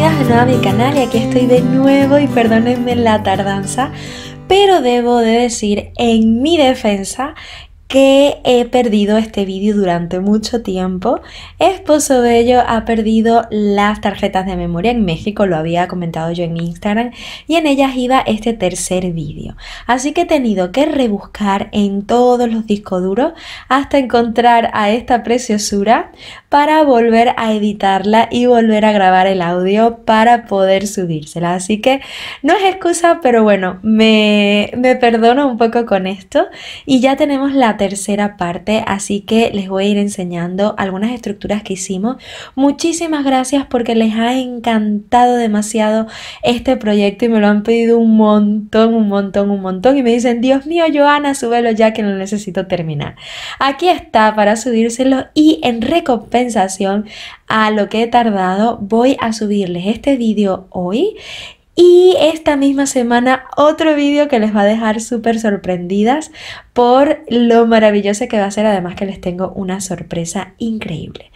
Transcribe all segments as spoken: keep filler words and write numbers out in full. bienvenidas de nuevo a mi canal y aquí estoy de nuevo y perdónenme la tardanza, pero debo de decir en mi defensa que he perdido este vídeo durante mucho tiempo. Esposo Bello ha perdido las tarjetas de memoria en México, lo había comentado yo en mi Instagram, y en ellas iba este tercer vídeo. Así que he tenido que rebuscar en todos los discos duros hasta encontrar a esta preciosura para volver a editarla y volver a grabar el audio para poder subírsela. Así que no es excusa, pero bueno, me, me perdono un poco con esto y ya tenemos la tercera parte, así que les voy a ir enseñando algunas estructuras que hicimos. Muchísimas gracias porque les ha encantado demasiado este proyecto y me lo han pedido un montón, un montón, un montón y me dicen, Dios mío, Johanna, súbelo ya que lo necesito terminar. Aquí está para subírselo y en recompensación a lo que he tardado voy a subirles este vídeo hoy. Y esta misma semana otro vídeo que les va a dejar súper sorprendidas por lo maravilloso que va a ser, además que les tengo una sorpresa increíble.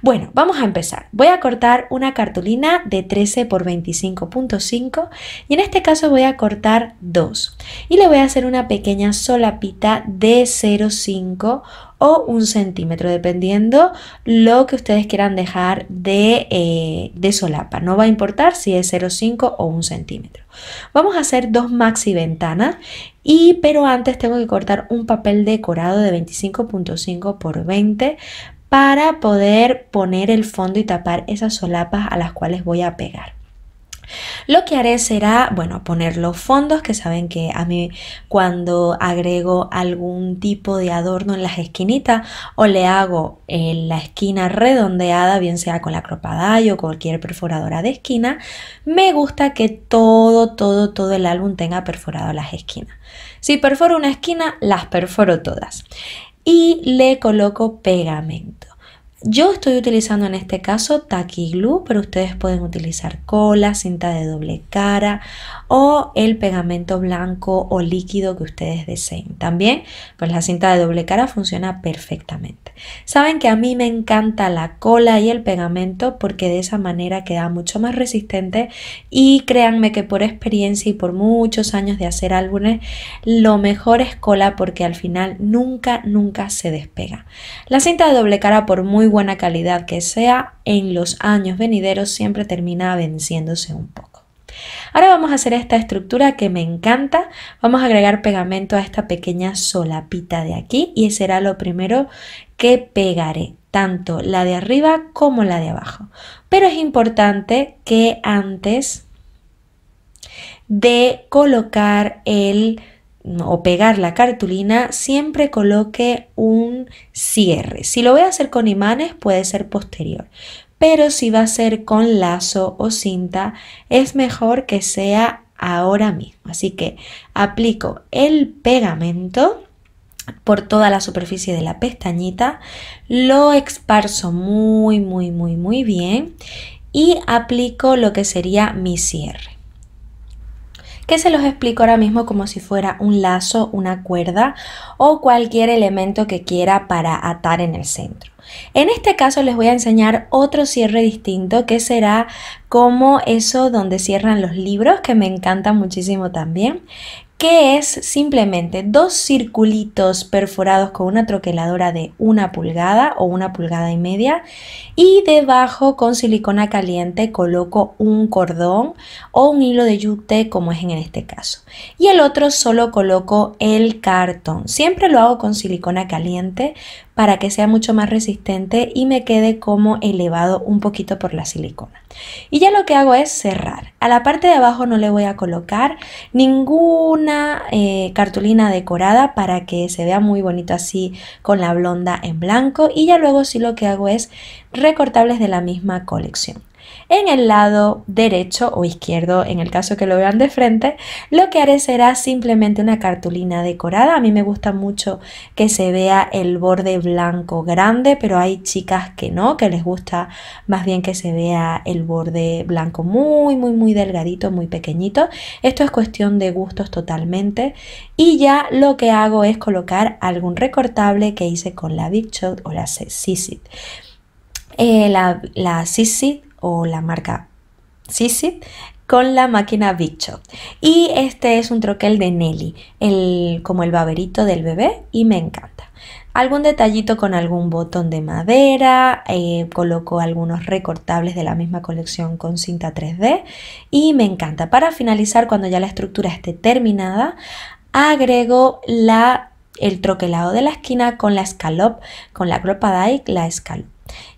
Bueno, vamos a empezar. Voy a cortar una cartulina de trece por veinticinco punto cinco y en este caso voy a cortar dos. Y le voy a hacer una pequeña solapita de cero punto cinco o un centímetro, dependiendo lo que ustedes quieran dejar de, eh, de solapa. No va a importar si es cero punto cinco o un centímetro. Vamos a hacer dos maxi ventanas, y, pero antes tengo que cortar un papel decorado de veinticinco punto cinco por veinte para poder poner el fondo y tapar esas solapas a las cuales voy a pegar. Lo que haré será, bueno, poner los fondos, que saben que a mí cuando agrego algún tipo de adorno en las esquinitas o le hago en la esquina redondeada, bien sea con la Cropa Dike o cualquier perforadora de esquina, me gusta que todo, todo, todo el álbum tenga perforado las esquinas. Si perforo una esquina, las perforo todas y le coloco pegamento. Yo estoy utilizando en este caso Tacky Glue, pero ustedes pueden utilizar cola, cinta de doble cara o el pegamento blanco o líquido que ustedes deseen. También, pues la cinta de doble cara funciona perfectamente. Saben que a mí me encanta la cola y el pegamento porque de esa manera queda mucho más resistente y créanme que por experiencia y por muchos años de hacer álbumes, lo mejor es cola porque al final nunca, nunca se despega. La cinta de doble cara, por muy buena calidad que sea, en los años venideros siempre termina venciéndose un poco. Ahora vamos a hacer esta estructura que me encanta. Vamos a agregar pegamento a esta pequeña solapita de aquí y será lo primero que pegaré, tanto la de arriba como la de abajo. Pero es importante que antes de colocar el o pegar la cartulina siempre coloque un cierre. Si lo voy a hacer con imanes puede ser posterior, pero si va a ser con lazo o cinta es mejor que sea ahora mismo. Así que aplico el pegamento por toda la superficie de la pestañita, lo esparzo muy muy muy muy bien y aplico lo que sería mi cierre, que se los explico ahora mismo como si fuera un lazo, una cuerda o cualquier elemento que quiera para atar en el centro. En este caso les voy a enseñar otro cierre distinto que será como eso donde cierran los libros, que me encanta muchísimo también, que es simplemente dos circulitos perforados con una troqueladora de una pulgada o una pulgada y media y debajo con silicona caliente coloco un cordón o un hilo de yute como es en este caso. Y el otro solo coloco el cartón. Siempre lo hago con silicona caliente para que sea mucho más resistente y me quede como elevado un poquito por la silicona. Y ya lo que hago es cerrar. A la parte de abajo no le voy a colocar ninguna eh, cartulina decorada para que se vea muy bonito así con la blonda en blanco. Y ya luego sí lo que hago es recortables de la misma colección. En el lado derecho o izquierdo, en el caso que lo vean de frente, lo que haré será simplemente una cartulina decorada. A mí me gusta mucho que se vea el borde blanco grande, pero hay chicas que no, que les gusta más bien que se vea el borde blanco muy, muy, muy delgadito, muy pequeñito. Esto es cuestión de gustos totalmente. Y ya lo que hago es colocar algún recortable que hice con la Big Shot o la Sizzix. Eh, la, la Sizzix o la marca Sizzix con la máquina Big Shot. Y este es un troquel de Nelly, el, como el baberito del bebé, y me encanta. Algún detallito con algún botón de madera, eh, coloco algunos recortables de la misma colección con cinta tres D y me encanta. Para finalizar, cuando ya la estructura esté terminada, agrego la, el troquelado de la esquina con la Scalop, con la Cropa Dike, la Scalop.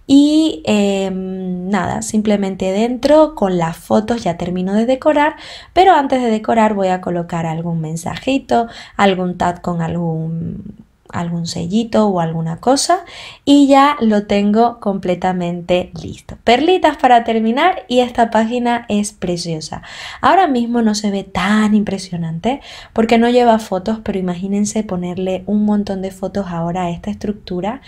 Y eh, nada, simplemente dentro con las fotos ya termino de decorar, pero antes de decorar voy a colocar algún mensajito, algún tag con algún, algún sellito o alguna cosa y ya lo tengo completamente listo. Perlitas para terminar y esta página es preciosa. Ahora mismo no se ve tan impresionante porque no lleva fotos, pero imagínense ponerle un montón de fotos ahora a esta estructura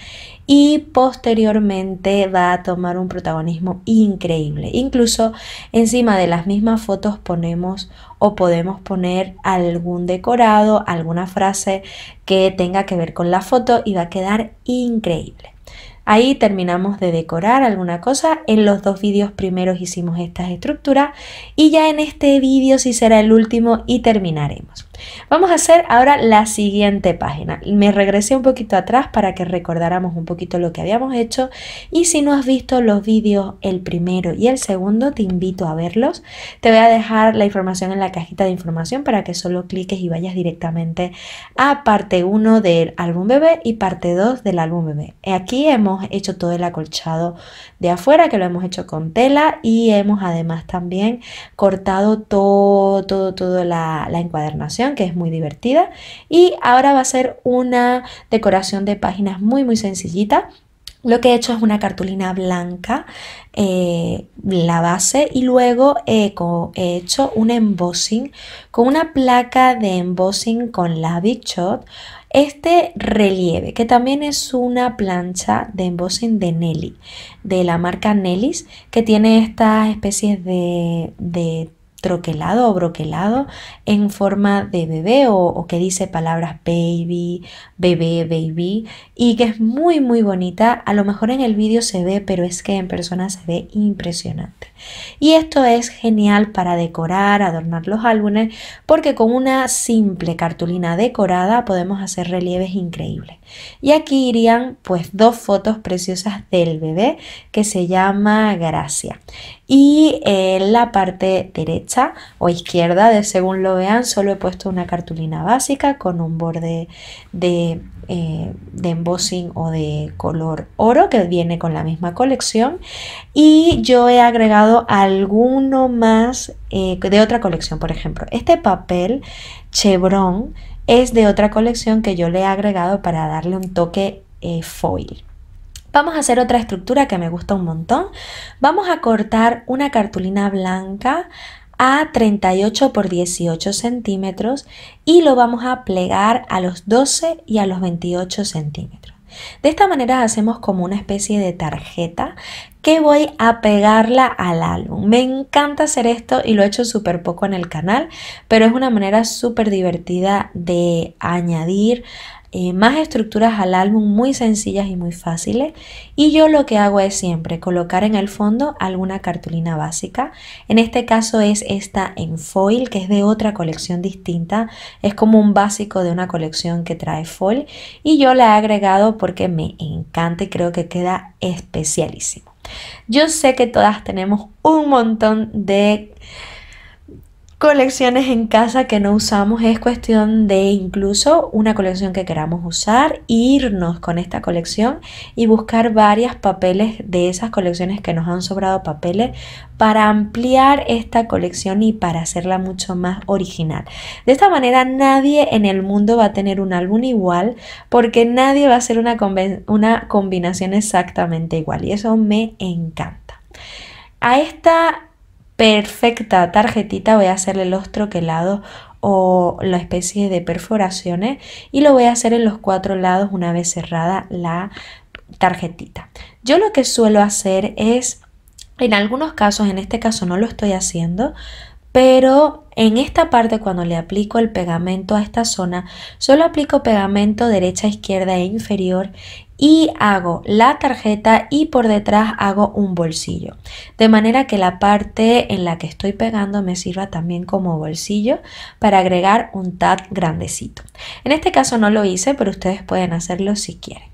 y posteriormente va a tomar un protagonismo increíble. Incluso encima de las mismas fotos ponemos o podemos poner algún decorado, alguna frase que tenga que ver con la foto y va a quedar increíble. Ahí terminamos de decorar alguna cosa. En los dos vídeos primeros hicimos estas estructuras y ya en este vídeo sí será el último y terminaremos. Vamos a hacer ahora la siguiente página. Me regresé un poquito atrás para que recordáramos un poquito lo que habíamos hecho y si no has visto los vídeos, el primero y el segundo, te invito a verlos. Te voy a dejar la información en la cajita de información para que solo cliques y vayas directamente a parte uno del álbum bebé y parte dos del álbum bebé. Aquí hemos hecho todo el acolchado de afuera, que lo hemos hecho con tela, y hemos además también cortado todo, todo, toda la, la encuadernación, que es muy divertida. Y ahora va a ser una decoración de páginas muy muy sencillita. Lo que he hecho es una cartulina blanca, eh, la base, y luego he, he hecho un embossing con una placa de embossing con la Big Shot. Este relieve, que también es una plancha de embossing de Nelly, de la marca Nelly's, que tiene estas especies de, de troquelado o broquelado en forma de bebé o, o que dice palabras baby, bebé, baby, y que es muy muy bonita. A lo mejor en el vídeo se ve, pero es que en persona se ve impresionante. Y esto es genial para decorar, adornar los álbumes, porque con una simple cartulina decorada podemos hacer relieves increíbles. Y aquí irían pues dos fotos preciosas del bebé que se llama Gracia. Y en la parte derecha o izquierda, de según lo vean, solo he puesto una cartulina básica con un borde de, eh, de embossing o de color oro que viene con la misma colección. Y yo he agregado alguno más eh, de otra colección, por ejemplo, este papel chevron es de otra colección que yo le he agregado para darle un toque eh, foil. Vamos a hacer otra estructura que me gusta un montón. Vamos a cortar una cartulina blanca a treinta y ocho por dieciocho centímetros y lo vamos a plegar a los doce y a los veintiocho centímetros. De esta manera hacemos como una especie de tarjeta que voy a pegarla al álbum. Me encanta hacer esto y lo he hecho súper poco en el canal, pero es una manera súper divertida de añadir Eh, más estructuras al álbum, muy sencillas y muy fáciles. Y yo lo que hago es siempre colocar en el fondo alguna cartulina básica. En este caso es esta en foil, que es de otra colección distinta, es como un básico de una colección que trae foil y yo la he agregado porque me encanta y creo que queda especialísimo. Yo sé que todas tenemos un montón de colecciones en casa que no usamos, es cuestión de incluso una colección que queramos usar, irnos con esta colección y buscar varias papeles de esas colecciones que nos han sobrado papeles para ampliar esta colección y para hacerla mucho más original. De esta manera nadie en el mundo va a tener un álbum igual porque nadie va a hacer una, una combinación exactamente igual y eso me encanta. A esta perfecta tarjetita voy a hacerle los troquelados o la especie de perforaciones y lo voy a hacer en los cuatro lados una vez cerrada la tarjetita. Yo lo que suelo hacer es, en algunos casos, en este caso no lo estoy haciendo, pero en esta parte cuando le aplico el pegamento a esta zona, solo aplico pegamento derecha, izquierda e inferior y hago la tarjeta y por detrás hago un bolsillo, de manera que la parte en la que estoy pegando me sirva también como bolsillo para agregar un tag grandecito. En este caso no lo hice, pero ustedes pueden hacerlo si quieren.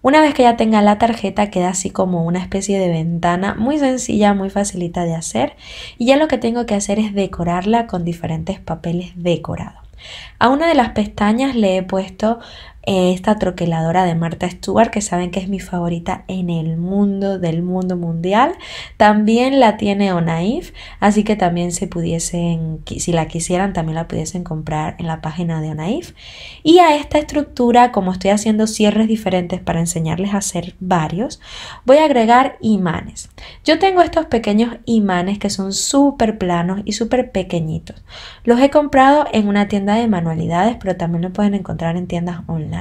Una vez que ya tenga la tarjeta queda así como una especie de ventana muy sencilla, muy facilita de hacer, y ya lo que tengo que hacer es decorarla con diferentes papeles decorados. A una de las pestañas le he puesto esta troqueladora de Martha Stewart, que saben que es mi favorita en el mundo del mundo mundial. También la tiene Onaif, así que también se pudiesen, si la quisieran, también la pudiesen comprar en la página de Onaif. Y a esta estructura, como estoy haciendo cierres diferentes para enseñarles a hacer varios, voy a agregar imanes. Yo tengo estos pequeños imanes que son súper planos y súper pequeñitos. Los he comprado en una tienda de manualidades, pero también lo pueden encontrar en tiendas online.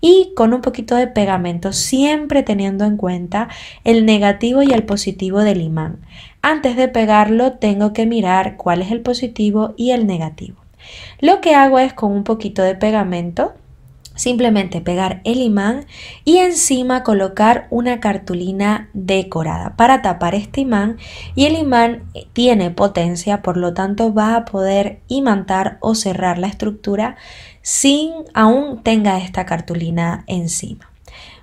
Y con un poquito de pegamento, siempre teniendo en cuenta el negativo y el positivo del imán. Antes de pegarlo tengo que mirar cuál es el positivo y el negativo. Lo que hago es con un poquito de pegamento simplemente pegar el imán y encima colocar una cartulina decorada para tapar este imán, y el imán tiene potencia, por lo tanto va a poder imantar o cerrar la estructura sin aún tenga esta cartulina encima.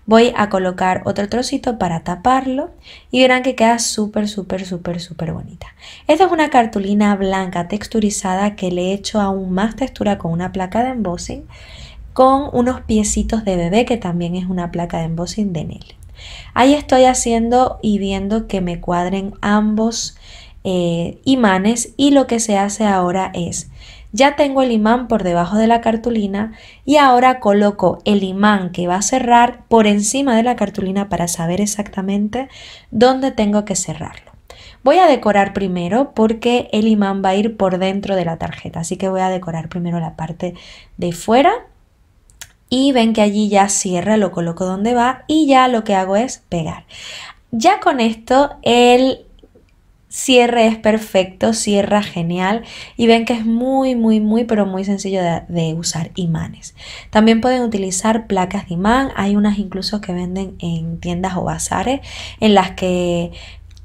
Voy a colocar otro trocito para taparlo y verán que queda súper, súper, súper, súper bonita. Esta es una cartulina blanca texturizada que le he hecho aún más textura con una placa de embossing, con unos piecitos de bebé que también es una placa de embossing de Nelly. Ahí estoy haciendo y viendo que me cuadren ambos eh, imanes, y lo que se hace ahora es, ya tengo el imán por debajo de la cartulina y ahora coloco el imán que va a cerrar por encima de la cartulina para saber exactamente dónde tengo que cerrarlo. Voy a decorar primero porque el imán va a ir por dentro de la tarjeta, así que voy a decorar primero la parte de fuera. Y ven que allí ya cierra, lo coloco donde va y ya lo que hago es pegar. Ya con esto el cierre es perfecto, cierra genial, y ven que es muy, muy, muy, pero muy sencillo de, de usar imanes. También pueden utilizar placas de imán, hay unas incluso que venden en tiendas o bazares en las que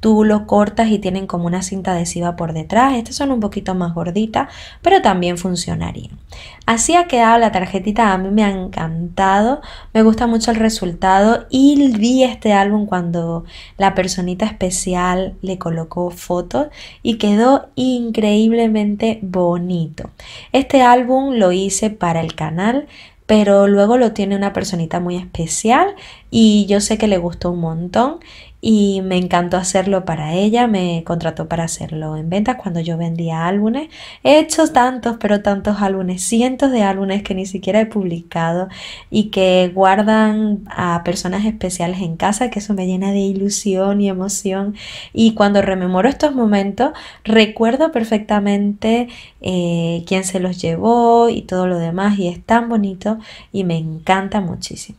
tú lo cortas y tienen como una cinta adhesiva por detrás. Estas son un poquito más gorditas, pero también funcionarían. Así ha quedado la tarjetita, a mí me ha encantado, me gusta mucho el resultado, y vi este álbum cuando la personita especial le colocó fotos y quedó increíblemente bonito. Este álbum lo hice para el canal, pero luego lo tiene una personita muy especial y yo sé que le gustó un montón y me encantó hacerlo para ella. Me contrató para hacerlo en ventas cuando yo vendía álbumes. He hecho tantos, pero tantos álbumes, cientos de álbumes que ni siquiera he publicado y que guardan a personas especiales en casa, que eso me llena de ilusión y emoción. Y cuando rememoro estos momentos, recuerdo perfectamente eh, quién se los llevó y todo lo demás, y es tan bonito y me encanta muchísimo.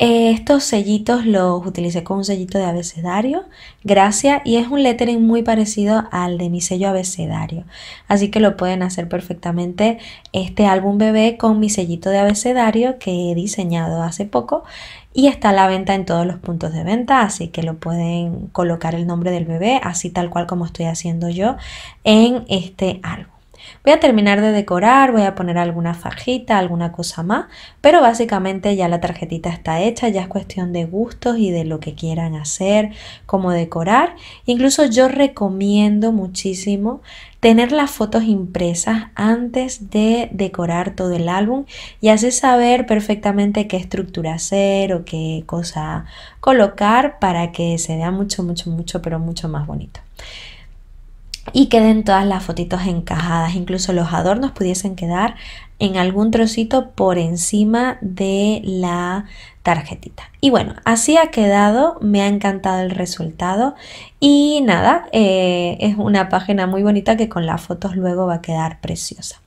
Eh, estos sellitos los utilicé con un sellito de abecedario, gracias, y es un lettering muy parecido al de mi sello abecedario, así que lo pueden hacer perfectamente este álbum bebé con mi sellito de abecedario que he diseñado hace poco y está a la venta en todos los puntos de venta, así que lo pueden colocar el nombre del bebé así tal cual como estoy haciendo yo en este álbum. Voy a terminar de decorar, voy a poner alguna fajita, alguna cosa más, pero básicamente ya la tarjetita está hecha, ya es cuestión de gustos y de lo que quieran hacer, cómo decorar. Incluso yo recomiendo muchísimo tener las fotos impresas antes de decorar todo el álbum y así saber perfectamente qué estructura hacer o qué cosa colocar para que se vea mucho, mucho, mucho, pero mucho más bonito. Y queden todas las fotitos encajadas, incluso los adornos pudiesen quedar en algún trocito por encima de la tarjetita. Y bueno, así ha quedado, me ha encantado el resultado y nada, eh, es una página muy bonita que con las fotos luego va a quedar preciosa.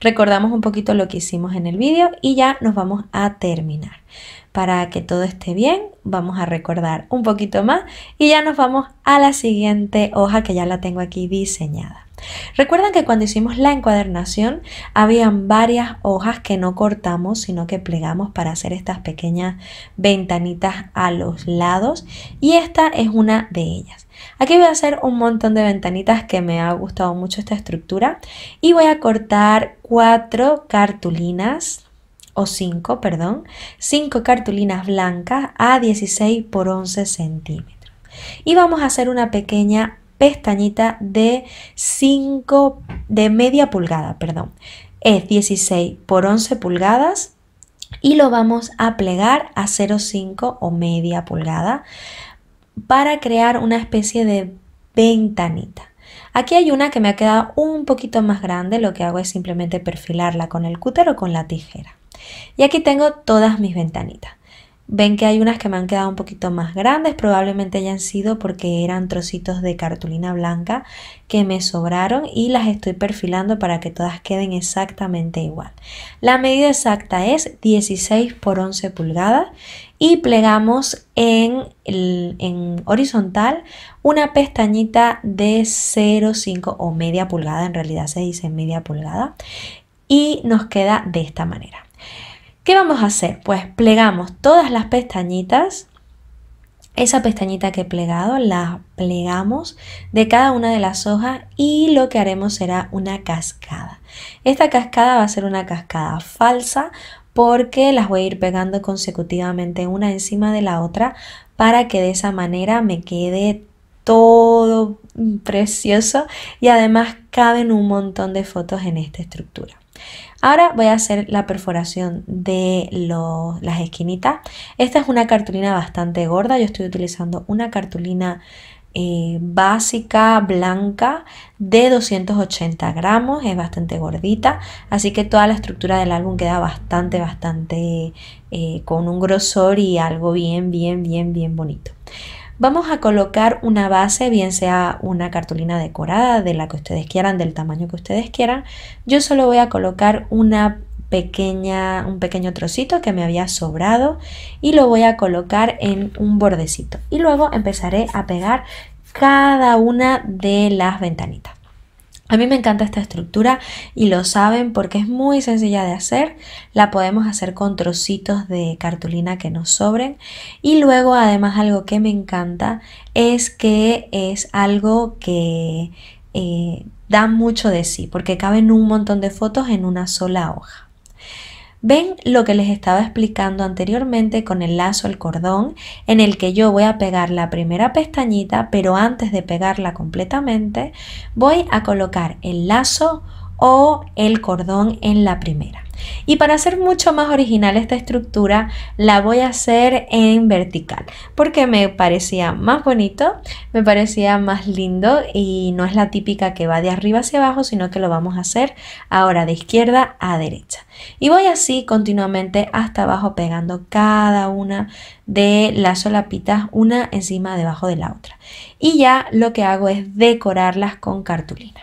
Recordamos un poquito lo que hicimos en el vídeo y ya nos vamos a terminar. Para que todo esté bien, vamos a recordar un poquito más y ya nos vamos a la siguiente hoja que ya la tengo aquí diseñada. Recuerdan que cuando hicimos la encuadernación habían varias hojas que no cortamos sino que plegamos para hacer estas pequeñas ventanitas a los lados, y esta es una de ellas. Aquí voy a hacer un montón de ventanitas, que me ha gustado mucho esta estructura, y voy a cortar cuatro cartulinas o cinco, perdón, cinco cartulinas blancas a dieciséis por once centímetros, y vamos a hacer una pequeña pestañita de cinco, de media pulgada, perdón, es dieciséis por once pulgadas, y lo vamos a plegar a cero coma cinco o media pulgada para crear una especie de ventanita. Aquí hay una que me ha quedado un poquito más grande, lo que hago es simplemente perfilarla con el cúter o con la tijera. Y aquí tengo todas mis ventanitas. Ven que hay unas que me han quedado un poquito más grandes, probablemente hayan sido porque eran trocitos de cartulina blanca que me sobraron y las estoy perfilando para que todas queden exactamente igual. La medida exacta es dieciséis por once pulgadas y plegamos en, el, en horizontal una pestañita de cero coma cinco o media pulgada, en realidad se dice media pulgada, y nos queda de esta manera. ¿Qué vamos a hacer? Pues plegamos todas las pestañitas, esa pestañita que he plegado la plegamos de cada una de las hojas, y lo que haremos será una cascada. Esta cascada va a ser una cascada falsa porque las voy a ir pegando consecutivamente una encima de la otra para que de esa manera me quede todo precioso y además caben un montón de fotos en esta estructura. Ahora voy a hacer la perforación de lo, las esquinitas. Esta es una cartulina bastante gorda, yo estoy utilizando una cartulina eh, básica, blanca, de doscientos ochenta gramos, es bastante gordita, así que toda la estructura del álbum queda bastante, bastante eh, con un grosor y algo bien, bien, bien, bien bonito. Vamos a colocar una base, bien sea una cartulina decorada, de la que ustedes quieran, del tamaño que ustedes quieran. Yo solo voy a colocar una pequeña, un pequeño trocito que me había sobrado y lo voy a colocar en un bordecito. Y luego empezaré a pegar cada una de las ventanitas. A mí me encanta esta estructura y lo saben porque es muy sencilla de hacer. La podemos hacer con trocitos de cartulina que nos sobren. Y luego además algo que me encanta es que es algo que eh, da mucho de sí porque caben un montón de fotos en una sola hoja. Ven lo que les estaba explicando anteriormente con el lazo, el cordón, en el que yo voy a pegar la primera pestañita, pero antes de pegarla completamente voy a colocar el lazo o el cordón en la primera. Y para hacer mucho más original esta estructura la voy a hacer en vertical porque me parecía más bonito, me parecía más lindo y no es la típica que va de arriba hacia abajo, sino que lo vamos a hacer ahora de izquierda a derecha. Y voy así continuamente hasta abajo pegando cada una de las solapitas una encima debajo de la otra. Y ya lo que hago es decorarlas con cartulina.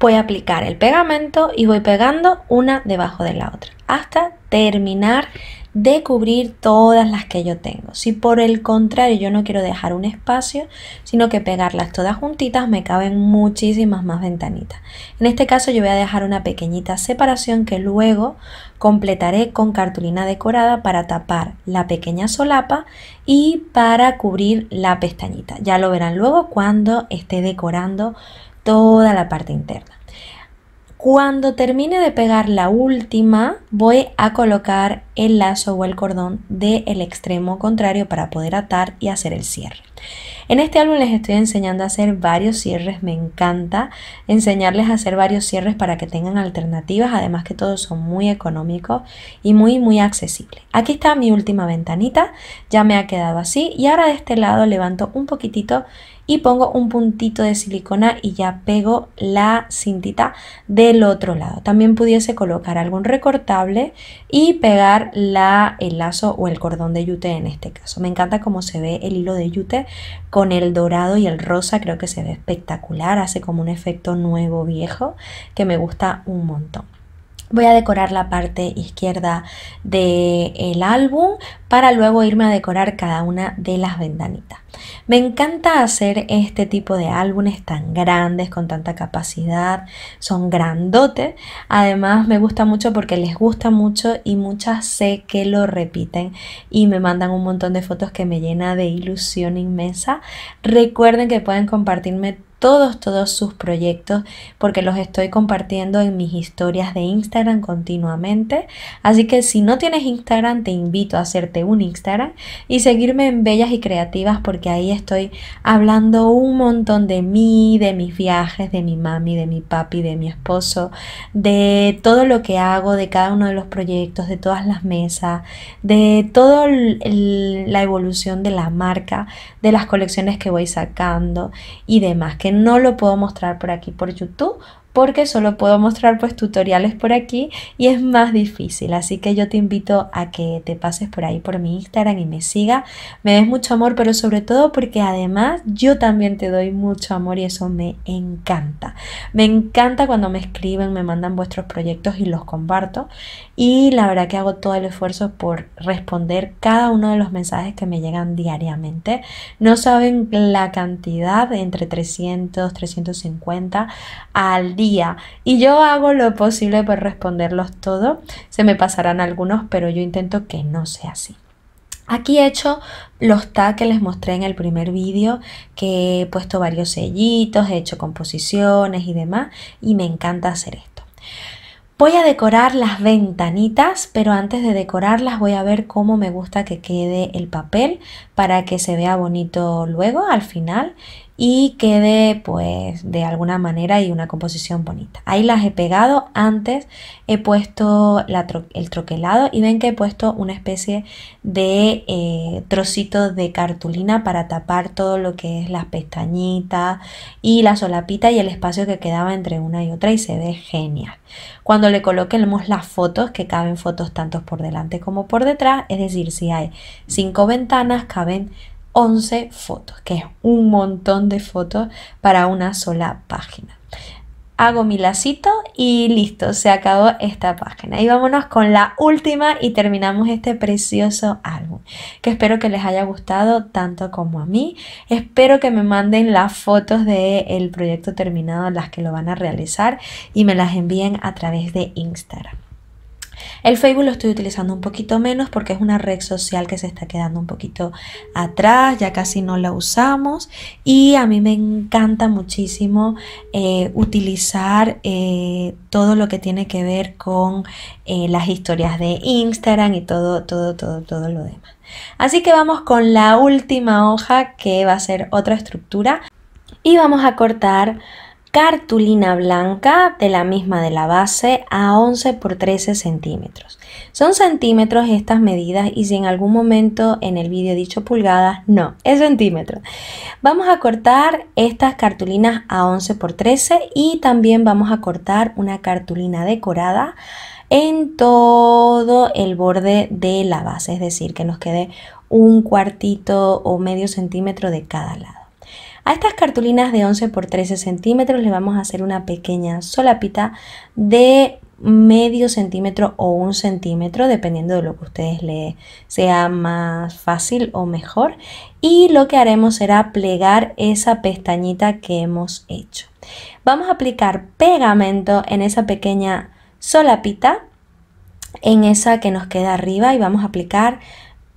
Voy a aplicar el pegamento y voy pegando una debajo de la otra hasta terminar de cubrir todas las que yo tengo. Si por el contrario yo no quiero dejar un espacio, sino que pegarlas todas juntitas, me caben muchísimas más ventanitas. En este caso yo voy a dejar una pequeñita separación que luego completaré con cartulina decorada para tapar la pequeña solapa y para cubrir la pestañita. Ya lo verán luego cuando esté decorando toda la parte interna. Cuando termine de pegar la última, voy a colocar el lazo o el cordón del extremo contrario para poder atar y hacer el cierre. En este álbum les estoy enseñando a hacer varios cierres, me encanta enseñarles a hacer varios cierres para que tengan alternativas, además que todos son muy económicos y muy muy accesibles. Aquí está mi última ventanita, ya me ha quedado así y ahora de este lado levanto un poquitito y pongo un puntito de silicona y ya pego la cintita del otro lado. También pudiese colocar algún recortable y pegar la, el lazo o el cordón de yute en este caso. Me encanta cómo se ve el hilo de yute con el dorado y el rosa, creo que se ve espectacular, hace como un efecto nuevo viejo que me gusta un montón. Voy a decorar la parte izquierda del álbum para luego irme a decorar cada una de las ventanitas. Me encanta hacer este tipo de álbumes tan grandes, con tanta capacidad, son grandotes. Además me gusta mucho porque les gusta mucho y muchas sé que lo repiten y me mandan un montón de fotos que me llena de ilusión inmensa. Recuerden que pueden compartirme todos, todos sus proyectos porque los estoy compartiendo en mis historias de Instagram continuamente. Así que si no tienes Instagram, te invito a hacerte un Instagram y seguirme en Bellas y Creativas porque ahí estoy hablando un montón de mí, de mis viajes, de mi mami, de mi papi, de mi esposo, de todo lo que hago, de cada uno de los proyectos, de todas las mesas, de toda la evolución de la marca, de las colecciones que voy sacando y demás, que no lo puedo mostrar por aquí por YouTube porque solo puedo mostrar pues tutoriales por aquí y es más difícil. Así que yo te invito a que te pases por ahí por mi Instagram y me siga, me des mucho amor, pero sobre todo porque además yo también te doy mucho amor y eso me encanta. Me encanta cuando me escriben, me mandan vuestros proyectos y los comparto y la verdad que hago todo el esfuerzo por responder cada uno de los mensajes que me llegan diariamente. No saben la cantidad, entre trescientos, trescientos cincuenta al día Día. Y yo hago lo posible por responderlos todos. Se me pasarán algunos, pero yo intento que no sea así. Aquí he hecho los tags que les mostré en el primer vídeo, que he puesto varios sellitos, he hecho composiciones y demás, y me encanta hacer esto. Voy a decorar las ventanitas, pero antes de decorarlas voy a ver cómo me gusta que quede el papel para que se vea bonito luego al final y quede pues de alguna manera y una composición bonita. Ahí las he pegado, antes he puesto la tro el troquelado y ven que he puesto una especie de eh, trocito de cartulina para tapar todo lo que es las pestañitas y la solapita y el espacio que quedaba entre una y otra y se ve genial. Cuando le coloquemos las fotos, que caben fotos tanto por delante como por detrás, es decir, si hay cinco ventanas caben once fotos, que es un montón de fotos para una sola página. Hago mi lacito y listo, se acabó esta página. Y vámonos con la última y terminamos este precioso álbum, que espero que les haya gustado tanto como a mí. Espero que me manden las fotos del proyecto terminado, las que lo van a realizar, y me las envíen a través de Instagram. El Facebook lo estoy utilizando un poquito menos porque es una red social que se está quedando un poquito atrás, ya casi no la usamos y a mí me encanta muchísimo eh, utilizar eh, todo lo que tiene que ver con eh, las historias de Instagram y todo, todo, todo, todo lo demás. Así que vamos con la última hoja que va a ser otra estructura y vamos a cortar cartulina blanca de la misma de la base a once por trece centímetros. Son centímetros estas medidas y si en algún momento en el vídeo he dicho pulgadas, no, es centímetro. Vamos a cortar estas cartulinas a once por trece y también vamos a cortar una cartulina decorada en todo el borde de la base, es decir, que nos quede un cuartito o medio centímetro de cada lado. A estas cartulinas de once por trece centímetros le vamos a hacer una pequeña solapita de medio centímetro o un centímetro, dependiendo de lo que a ustedes les sea más fácil o mejor. Y lo que haremos será plegar esa pestañita que hemos hecho. Vamos a aplicar pegamento en esa pequeña solapita, en esa que nos queda arriba y vamos a aplicar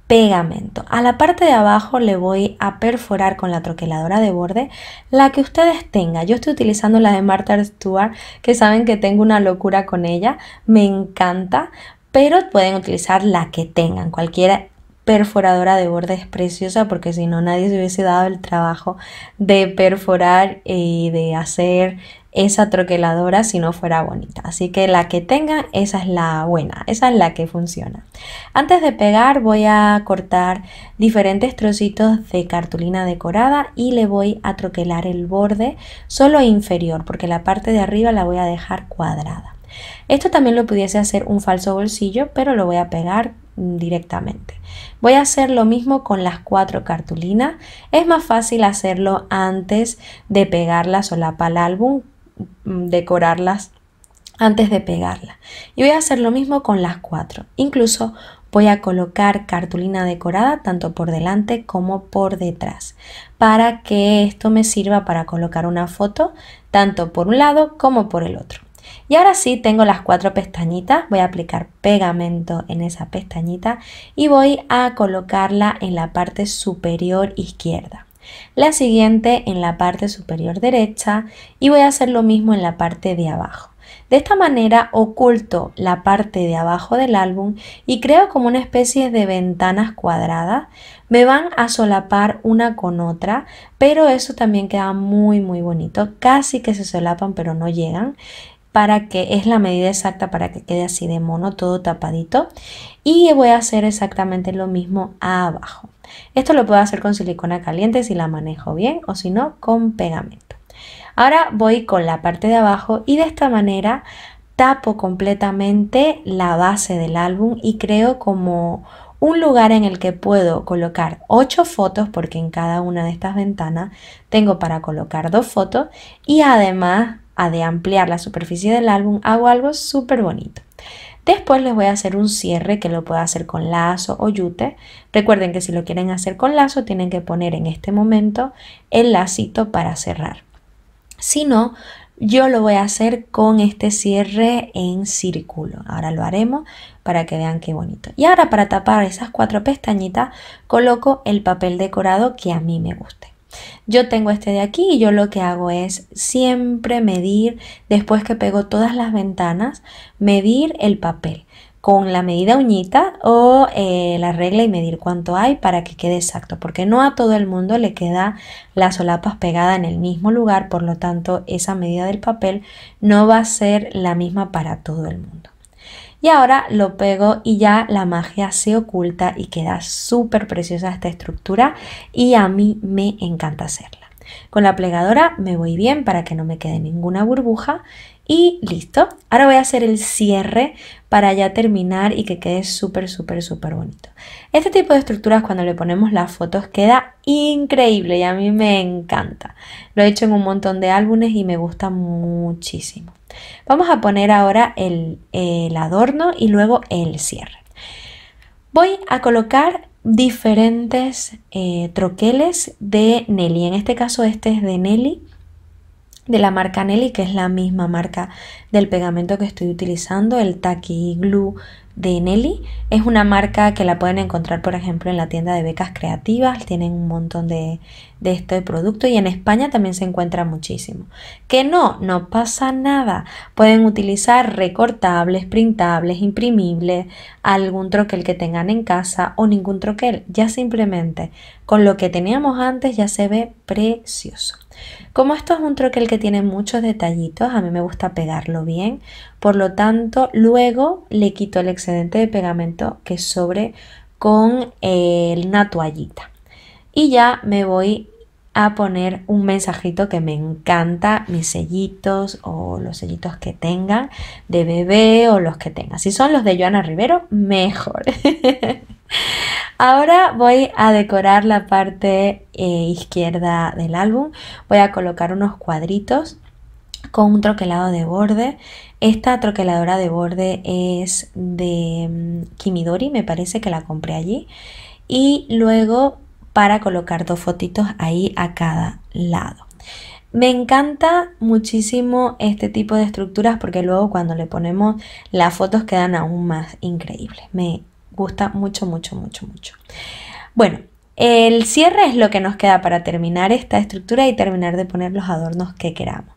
pegamento. A la parte de abajo le voy a perforar con la troqueladora de borde, la que ustedes tengan. Yo estoy utilizando la de Martha Stewart, que saben que tengo una locura con ella, me encanta, pero pueden utilizar la que tengan. Cualquier perforadora de borde es preciosa porque si no nadie se hubiese dado el trabajo de perforar y de hacer esa troqueladora si no fuera bonita, así que la que tengan, esa es la buena, esa es la que funciona. Antes de pegar voy a cortar diferentes trocitos de cartulina decorada y le voy a troquelar el borde solo inferior porque la parte de arriba la voy a dejar cuadrada. Esto también lo pudiese hacer un falso bolsillo, pero lo voy a pegar directamente. Voy a hacer lo mismo con las cuatro cartulinas, es más fácil hacerlo antes de pegar la solapa al álbum, decorarlas antes de pegarla. Y voy a hacer lo mismo con las cuatro. Incluso voy a colocar cartulina decorada tanto por delante como por detrás, para que esto me sirva para colocar una foto tanto por un lado como por el otro. Y ahora sí, tengo las cuatro pestañitas, voy a aplicar pegamento en esa pestañita y voy a colocarla en la parte superior izquierda. La siguiente en la parte superior derecha y voy a hacer lo mismo en la parte de abajo. De esta manera oculto la parte de abajo del álbum y creo como una especie de ventanas cuadradas. Me van a solapar una con otra, pero eso también queda muy muy bonito. Casi que se solapan pero no llegan, para que es la medida exacta para que quede así de mono, todo tapadito. Y voy a hacer exactamente lo mismo abajo. Esto lo puedo hacer con silicona caliente si la manejo bien, o si no con pegamento. Ahora voy con la parte de abajo y de esta manera tapo completamente la base del álbum y creo como un lugar en el que puedo colocar ocho fotos, porque en cada una de estas ventanas tengo para colocar dos fotos, y además de ampliar la superficie del álbum hago algo súper bonito. Después les voy a hacer un cierre que lo puedo hacer con lazo o yute. Recuerden que si lo quieren hacer con lazo tienen que poner en este momento el lacito para cerrar. Si no, yo lo voy a hacer con este cierre en círculo. Ahora lo haremos para que vean qué bonito. Y ahora, para tapar esas cuatro pestañitas, coloco el papel decorado que a mí me guste. Yo tengo este de aquí y yo lo que hago es siempre medir, después que pego todas las ventanas, medir el papel con la medida uñita o eh, la regla y medir cuánto hay para que quede exacto, porque no a todo el mundo le queda las solapas pegadas en el mismo lugar, por lo tanto esa medida del papel no va a ser la misma para todo el mundo. Y ahora lo pego y ya la magia se oculta y queda súper preciosa esta estructura, y a mí me encanta hacerla. Con la plegadora me voy bien para que no me quede ninguna burbuja y listo. Ahora voy a hacer el cierre para ya terminar y que quede súper súper súper bonito. Este tipo de estructuras, cuando le ponemos las fotos, queda increíble y a mí me encanta. Lo he hecho en un montón de álbumes y me gusta muchísimo. Vamos a poner ahora el, el adorno y luego el cierre. Voy a colocar diferentes eh, troqueles de Nelly. En este caso este es de Nelly, de la marca Nelly, que es la misma marca del pegamento que estoy utilizando, el Tacky Glue de Nelly. Es una marca que la pueden encontrar, por ejemplo, en la tienda de Bellas y Creativas. Tienen un montón de, de este producto y en España también se encuentra muchísimo. Que no, no pasa nada. Pueden utilizar recortables, printables, imprimibles, algún troquel que tengan en casa o ningún troquel. Ya simplemente con lo que teníamos antes ya se ve precioso. Como esto es un troquel que tiene muchos detallitos, a mí me gusta pegarlo bien, por lo tanto luego le quito el excedente de pegamento que sobre con eh, una toallita y ya me voy a poner un mensajito que me encanta, mis sellitos o los sellitos que tengan de bebé o los que tengan. Si son los de Johanna Rivero, mejor. Ahora voy a decorar la parte eh, izquierda del álbum. Voy a colocar unos cuadritos con un troquelado de borde. Esta troqueladora de borde es de Kimidori, me parece que la compré allí. Y luego para colocar dos fotitos ahí a cada lado. Me encanta muchísimo este tipo de estructuras porque luego cuando le ponemos las fotos quedan aún más increíbles. Me gusta mucho, mucho, mucho, mucho. Bueno, el cierre es lo que nos queda para terminar esta estructura y terminar de poner los adornos que queramos.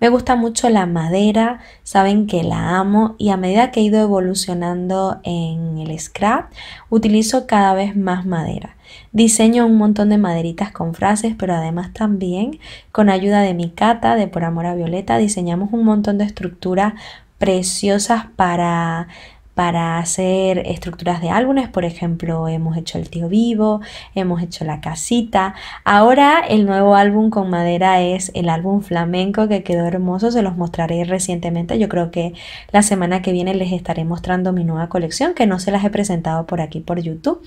Me gusta mucho la madera, saben que la amo, y a medida que he ido evolucionando en el scrap, utilizo cada vez más madera. Diseño un montón de maderitas con frases, pero además también con ayuda de mi cata de Por Amor a Violeta diseñamos un montón de estructuras preciosas para... para hacer estructuras de álbumes. Por ejemplo, hemos hecho el tío vivo, hemos hecho la casita. Ahora el nuevo álbum con madera es el álbum flamenco, que quedó hermoso, se los mostraré recientemente. Yo creo que la semana que viene les estaré mostrando mi nueva colección, que no se las he presentado por aquí por YouTube,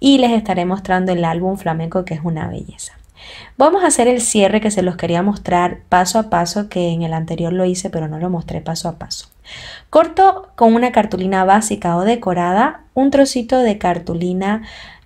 y les estaré mostrando el álbum flamenco, que es una belleza. Vamos a hacer el cierre, que se los quería mostrar paso a paso, que en el anterior lo hice pero no lo mostré paso a paso. Corto con una cartulina básica o decorada un trocito de cartulina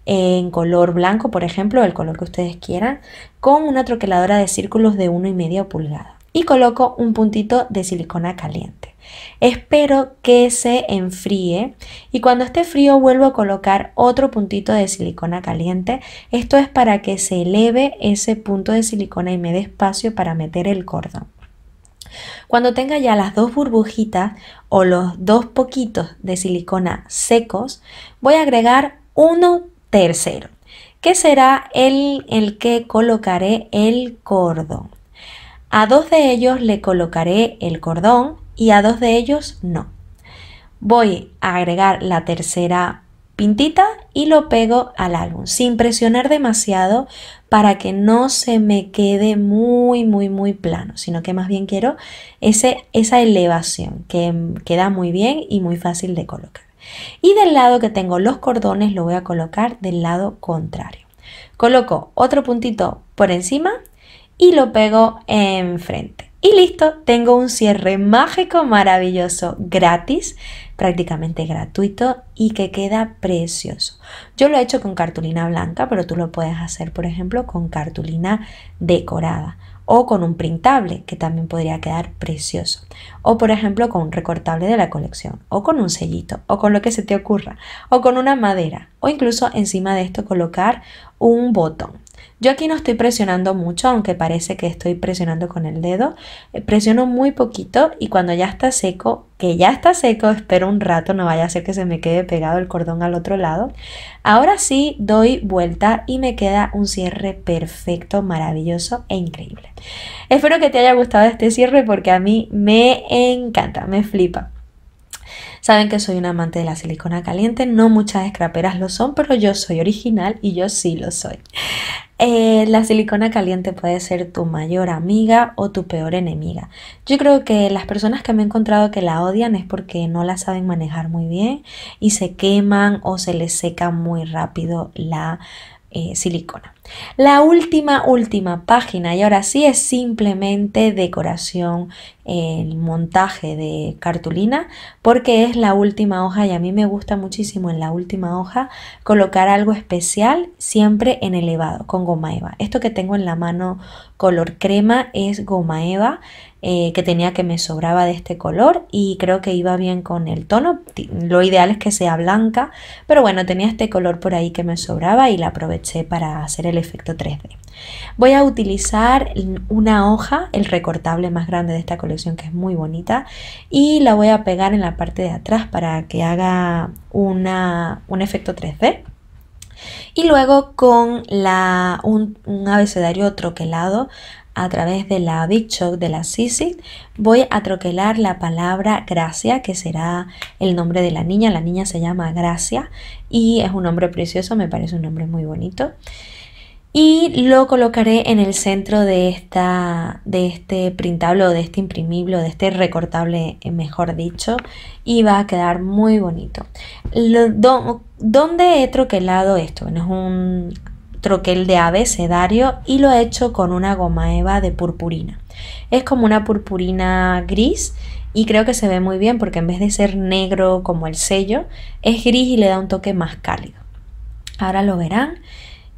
en color blanco, por ejemplo, el color que ustedes quieran, con una troqueladora de círculos de una y media pulgada. Y coloco un puntito de silicona caliente. Espero que se enfríe y cuando esté frío vuelvo a colocar otro puntito de silicona caliente. Esto es para que se eleve ese punto de silicona y me dé espacio para meter el cordón. Cuando tenga ya las dos burbujitas o los dos poquitos de silicona secos, voy a agregar uno tercero, que será el, el que colocaré el cordón. A dos de ellos le colocaré el cordón y a dos de ellos no. Voy a agregar la tercera pintita y lo pego al álbum sin presionar demasiado para que no se me quede muy muy muy plano, sino que más bien quiero ese, esa elevación que queda muy bien y muy fácil de colocar. Y del lado que tengo los cordones lo voy a colocar del lado contrario. Coloco otro puntito por encima y lo pego enfrente. Y listo, tengo un cierre mágico, maravilloso, gratis, prácticamente gratuito y que queda precioso. Yo lo he hecho con cartulina blanca, pero tú lo puedes hacer, por ejemplo, con cartulina decorada o con un printable, que también podría quedar precioso. O, por ejemplo, con un recortable de la colección, o con un sellito, o con lo que se te ocurra, o con una madera, o incluso encima de esto colocar un botón. Yo aquí no estoy presionando mucho, aunque parece que estoy presionando con el dedo. Presiono muy poquito y cuando ya está seco, que ya está seco, espero un rato, no vaya a ser que se me quede pegado el cordón al otro lado. Ahora sí doy vuelta y me queda un cierre perfecto, maravilloso e increíble. Espero que te haya gustado este cierre porque a mí me encanta, me flipa. Saben que soy un amante de la silicona caliente, no muchas scraperas lo son, pero yo soy original y yo sí lo soy. Eh, la silicona caliente puede ser tu mayor amiga o tu peor enemiga. Yo creo que las personas que me he encontrado que la odian es porque no la saben manejar muy bien y se queman o se les seca muy rápido la eh, silicona. La última, última página, y ahora sí es simplemente decoración, el montaje de cartulina, porque es la última hoja y a mí me gusta muchísimo en la última hoja colocar algo especial, siempre en elevado, con goma eva. Esto que tengo en la mano color crema es goma eva, eh, que tenía que me sobraba de este color y creo que iba bien con el tono. Lo ideal es que sea blanca, pero bueno, tenía este color por ahí que me sobraba y la aproveché para hacer el efecto tres D. Voy a utilizar una hoja, el recortable más grande de esta colección que es muy bonita, y la voy a pegar en la parte de atrás para que haga una, un efecto tres D. Y luego con la, un, un abecedario troquelado a través de la Big Shot de la Sizzix voy a troquelar la palabra Gracia, que será el nombre de la niña. La niña se llama Gracia y es un nombre precioso, me parece un nombre muy bonito. Y lo colocaré en el centro de, esta, de este printable o de este imprimible o de este recortable, mejor dicho, y va a quedar muy bonito. Lo, do, ¿Dónde he troquelado esto? Bueno, es un troquel de abecedario y lo he hecho con una goma eva de purpurina. Es como una purpurina gris y creo que se ve muy bien porque en vez de ser negro como el sello, es gris y le da un toque más cálido. Ahora lo verán.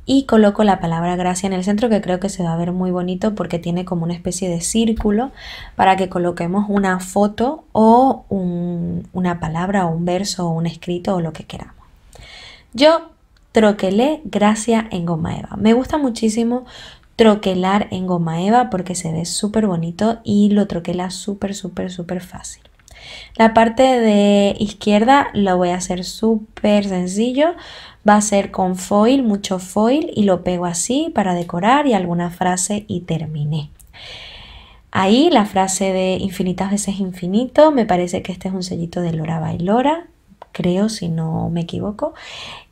Y coloco la palabra gracia en el centro, que creo que se va a ver muy bonito porque tiene como una especie de círculo para que coloquemos una foto o un, una palabra o un verso o un escrito o lo que queramos. Yo troquelé gracia en goma eva. Me gusta muchísimo troquelar en goma eva porque se ve súper bonito y lo troquela súper, súper, súper fácil. La parte de izquierda lo voy a hacer súper sencillo. Va a ser con foil, mucho foil, y lo pego así para decorar y alguna frase y terminé. Ahí la frase de infinitas veces infinito, me parece que este es un sellito de Lora Bailora, creo, si no me equivoco.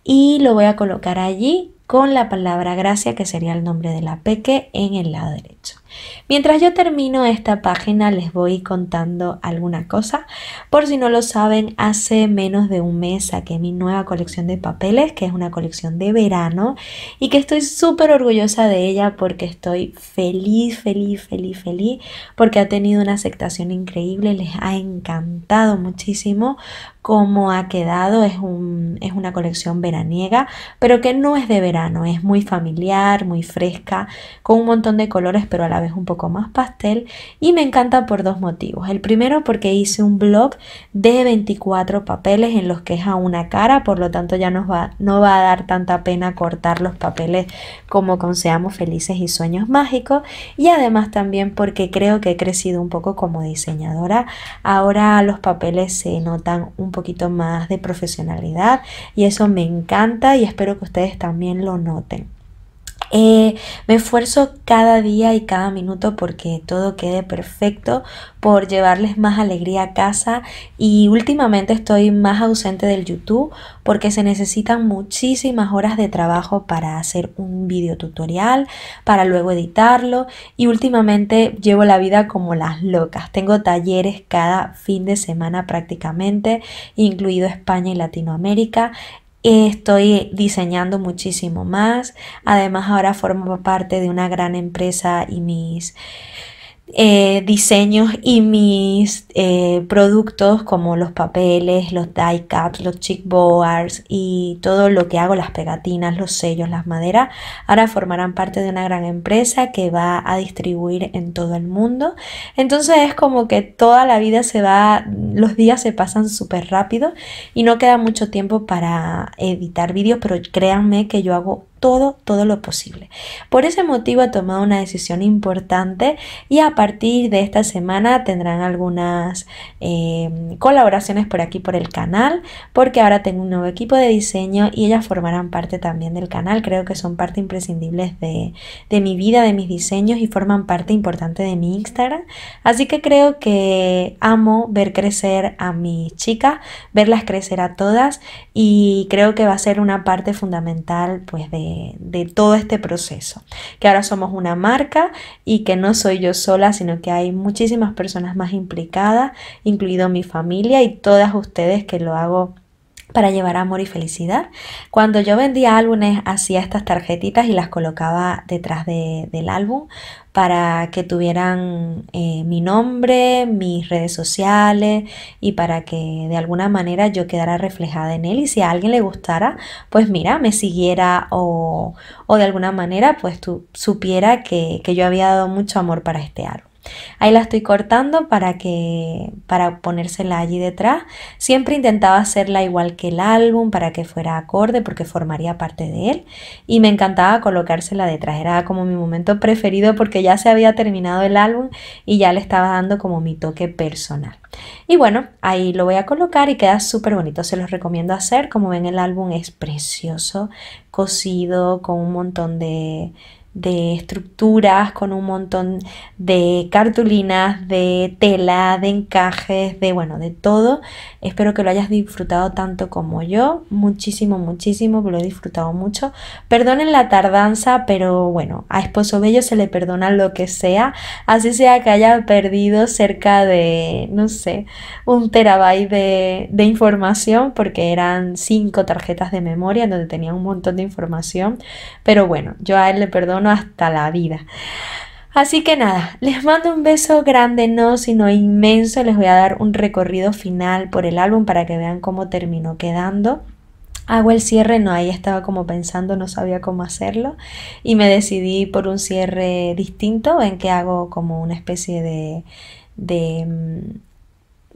Y lo voy a colocar allí con la palabra gracia, que sería el nombre de la peque, en el lado derecho. Mientras yo termino esta página les voy contando alguna cosa. Por si no lo saben, hace menos de un mes saqué mi nueva colección de papeles, que es una colección de verano y que estoy súper orgullosa de ella porque estoy feliz, feliz, feliz, feliz porque ha tenido una aceptación increíble, les ha encantado muchísimo cómo ha quedado. Es, un, es una colección veraniega, pero que no es de verano, es muy familiar, muy fresca, con un montón de colores, pero a la vez un poco más pastel, y me encanta por dos motivos. El primero, porque hice un blog de veinticuatro papeles en los que es a una cara, por lo tanto ya nos va, no va a dar tanta pena cortar los papeles como con Seamos Felices y Sueños Mágicos, y además también porque creo que he crecido un poco como diseñadora. Ahora los papeles se notan un poco poquito más de profesionalidad y eso me encanta y espero que ustedes también lo noten. Eh, me esfuerzo cada día y cada minuto porque todo quede perfecto, por llevarles más alegría a casa, y últimamente estoy más ausente del YouTube porque se necesitan muchísimas horas de trabajo para hacer un video tutorial, para luego editarlo, y últimamente llevo la vida como las locas. Tengo talleres cada fin de semana prácticamente, incluido España y Latinoamérica. Estoy diseñando muchísimo más, además ahora formo parte de una gran empresa y mis eh, diseños y mis eh, productos como los papeles, los die caps, los chic boards y todo lo que hago, las pegatinas, los sellos, las maderas, ahora formarán parte de una gran empresa que va a distribuir en todo el mundo. Entonces es como que toda la vida se va, los días se pasan súper rápido y no queda mucho tiempo para editar vídeos, pero créanme que yo hago todo, todo lo posible. Por ese motivo he tomado una decisión importante y a partir de esta semana tendrán algunas eh, colaboraciones por aquí por el canal, porque ahora tengo un nuevo equipo de diseño y ellas formarán parte también del canal. Creo que son parte imprescindibles de, de mi vida, de mis diseños, y forman parte importante de mi Instagram. Así que creo que amo ver crecer a mis chicas, verlas crecer a todas, y creo que va a ser una parte fundamental pues de de todo este proceso, que ahora somos una marca y que no soy yo sola, sino que hay muchísimas personas más implicadas, incluido mi familia y todas ustedes, que lo hago para llevar amor y felicidad. Cuando yo vendía álbumes hacía estas tarjetitas y las colocaba detrás de, del álbum para que tuvieran eh, mi nombre, mis redes sociales, y para que de alguna manera yo quedara reflejada en él, y si a alguien le gustara, pues mira, me siguiera o, o de alguna manera pues tú supiera que, que yo había dado mucho amor para este álbum. Ahí la estoy cortando para que para ponérsela allí detrás. Siempre intentaba hacerla igual que el álbum para que fuera acorde, porque formaría parte de él, y me encantaba colocársela detrás. Era como mi momento preferido porque ya se había terminado el álbum y ya le estaba dando como mi toque personal. Y bueno, ahí lo voy a colocar y queda súper bonito. Se los recomiendo hacer. Como ven, el álbum es precioso, cosido con un montón de de estructuras, con un montón de cartulinas, de tela, de encajes, de bueno, de todo. Espero que lo hayas disfrutado tanto como yo, muchísimo, muchísimo, que lo he disfrutado mucho. Perdonen la tardanza, pero bueno, a Esposo Bello se le perdona lo que sea, así sea que haya perdido cerca de, no sé, un terabyte de, de información, porque eran cinco tarjetas de memoria donde tenía un montón de información, pero bueno, yo a él le perdono hasta la vida. Así que nada, les mando un beso grande, no, sino inmenso. Les voy a dar un recorrido final por el álbum para que vean cómo terminó quedando. Hago el cierre, no, ahí estaba como pensando, no sabía cómo hacerlo, y me decidí por un cierre distinto en que hago como una especie de... de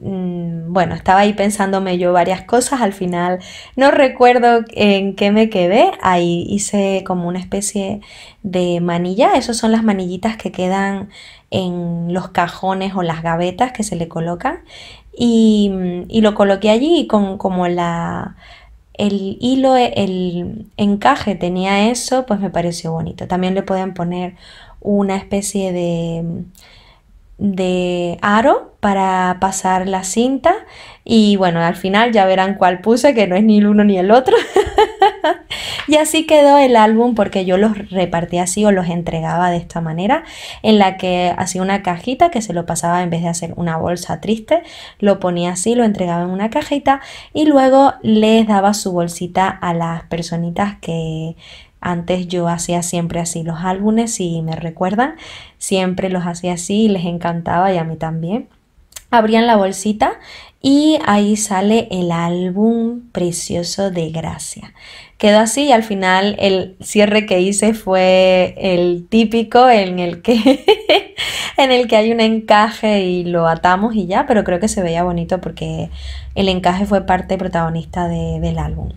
bueno, estaba ahí pensándome yo varias cosas, al final no recuerdo en qué me quedé. Ahí hice como una especie de manilla. Esas son las manillitas que quedan en los cajones o las gavetas que se le colocan, y, y lo coloqué allí, y con como la... el hilo, el encaje tenía eso, pues me pareció bonito. También le pueden poner una especie de... de aro para pasar la cinta, y bueno, al final ya verán cuál puse, que no es ni el uno ni el otro Y así quedó el álbum porque yo los repartía así o los entregaba de esta manera, en la que hacía una cajita que se lo pasaba en vez de hacer una bolsa triste, lo ponía así, lo entregaba en una cajita y luego les daba su bolsita a las personitas que... Antes yo hacía siempre así los álbumes, si me recuerdan, siempre los hacía así y les encantaba y a mí también. Abrían la bolsita y ahí sale el álbum precioso de Gracia. Quedó así y al final el cierre que hice fue el típico en el que, en el que hay un encaje y lo atamos y ya, pero creo que se veía bonito porque el encaje fue parte protagonista de, del álbum.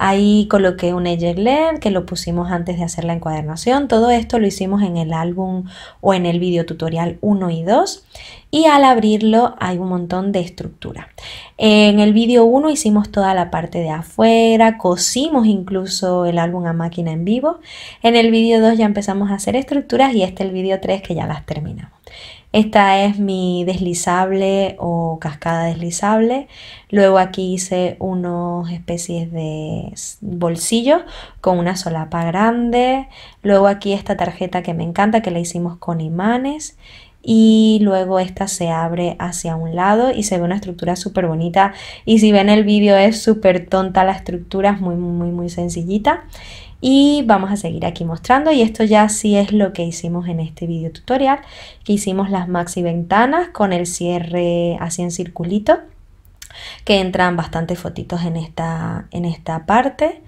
Ahí coloqué un eyelet que lo pusimos antes de hacer la encuadernación. Todo esto lo hicimos en el álbum o en el video tutorial uno y dos. Y al abrirlo hay un montón de estructura. En el vídeo uno hicimos toda la parte de afuera, cosimos incluso el álbum a máquina en vivo. En el vídeo dos ya empezamos a hacer estructuras y este el vídeo tres que ya las terminamos. Esta es mi deslizable o cascada deslizable. Luego aquí hice unos especies de bolsillos con una solapa grande. Luego aquí esta tarjeta que me encanta que la hicimos con imanes. Y luego esta se abre hacia un lado y se ve una estructura súper bonita. Y si ven el vídeo es súper tonta la estructura, es muy muy muy sencillita. Y vamos a seguir aquí mostrando y esto ya sí es lo que hicimos en este video tutorial. Que hicimos las maxi ventanas con el cierre así en circulito. Que entran bastantes fotitos en esta, en esta parte.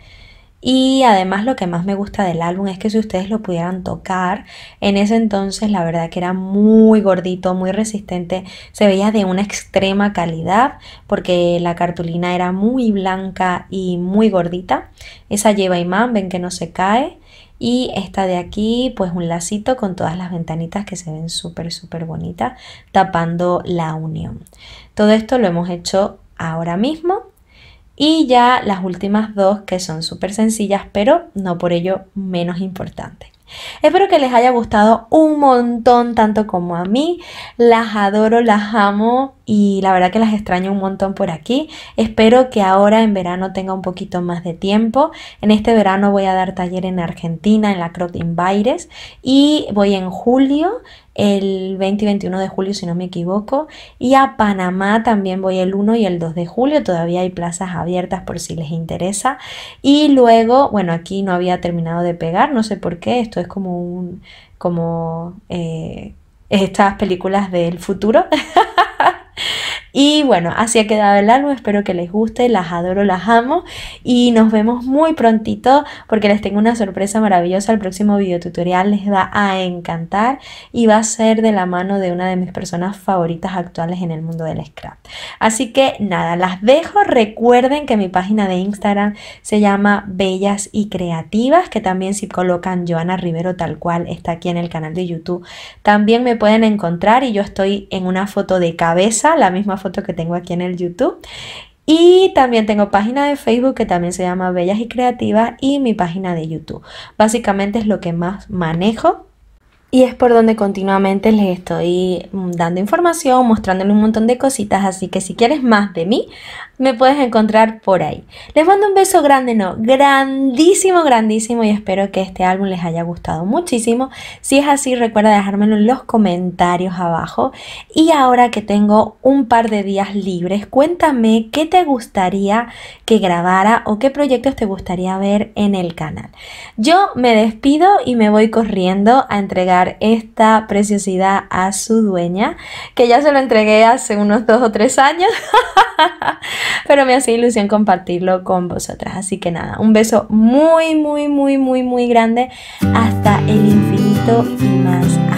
Y además lo que más me gusta del álbum es que si ustedes lo pudieran tocar, en ese entonces la verdad que era muy gordito, muy resistente, se veía de una extrema calidad porque la cartulina era muy blanca y muy gordita. Esa lleva imán, ven que no se cae. Y esta de aquí, pues un lacito con todas las ventanitas que se ven súper, súper bonitas, tapando la unión. Todo esto lo hemos hecho ahora mismo. Y ya las últimas dos que son súper sencillas, pero no por ello menos importantes. Espero que les haya gustado un montón, tanto como a mí. Las adoro, las amo y la verdad que las extraño un montón por aquí. Espero que ahora en verano tenga un poquito más de tiempo. En este verano voy a dar taller en Argentina, en la Crotin Bayres. Y voy en julio, el veinte y veintiuno de julio si no me equivoco, y a Panamá también voy el uno y el dos de julio, todavía hay plazas abiertas por si les interesa. Y luego, bueno, aquí no había terminado de pegar, no sé por qué, esto es como un como eh, estas películas del futuro. Y bueno, así ha quedado el álbum, espero que les guste, las adoro, las amo y nos vemos muy prontito porque les tengo una sorpresa maravillosa. El próximo video tutorial les va a encantar y va a ser de la mano de una de mis personas favoritas actuales en el mundo del scrap. Así que nada, las dejo, recuerden que mi página de Instagram se llama Bellas y Creativas, que también si colocan Johanna Rivero tal cual está aquí en el canal de YouTube, también me pueden encontrar y yo estoy en una foto de cabeza, la misma foto que tengo aquí en el YouTube. Y también tengo página de Facebook que también se llama Bellas y Creativas y mi página de YouTube. Básicamente es lo que más manejo y es por donde continuamente les estoy dando información, mostrándoles un montón de cositas. Así que si quieres más de mí, me puedes encontrar por ahí. Les mando un beso grande, no, grandísimo, grandísimo. Y espero que este álbum les haya gustado muchísimo. Si es así, recuerda dejármelo en los comentarios abajo. Y ahora que tengo un par de días libres, cuéntame qué te gustaría que grabara o qué proyectos te gustaría ver en el canal. Yo me despido y me voy corriendo a entregar esta preciosidad a su dueña, que ya se lo entregué hace unos dos o tres años, pero me hace ilusión compartirlo con vosotras. Así que nada, un beso muy, muy, muy, muy, muy grande hasta el infinito y más.